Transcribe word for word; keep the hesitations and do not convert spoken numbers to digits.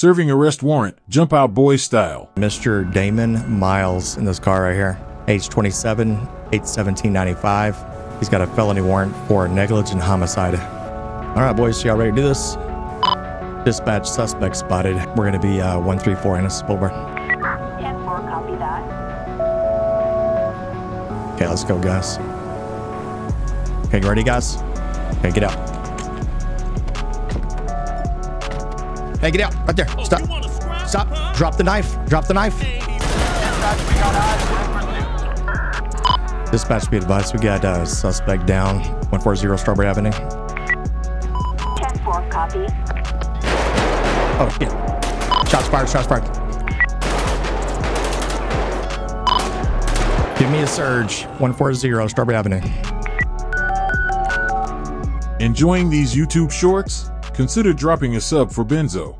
serving arrest warrant, jump out boy style. Mister Damon Miles in this car right here, age twenty-seven, eight seventeen ninety-five. He's got a felony warrant for negligent homicide. All right, boys, y'all ready to do this? Dispatch, suspect spotted. We're gonna be uh, one three four Innocence Boulevard. ten four, copy that. Okay, let's go, guys. Okay, you ready, guys? Okay, get out. Hey, get out. Right there. Stop. Stop. Drop the knife. Drop the knife. Dispatch, be advised. We got uh, suspect down. one forty Strawberry Avenue. ten four, copy. Oh, shit. Shots fired. Shots fired. Give me a surge. one forty Strawberry Avenue. Enjoying these YouTube shorts? Consider dropping a sub for Benzo.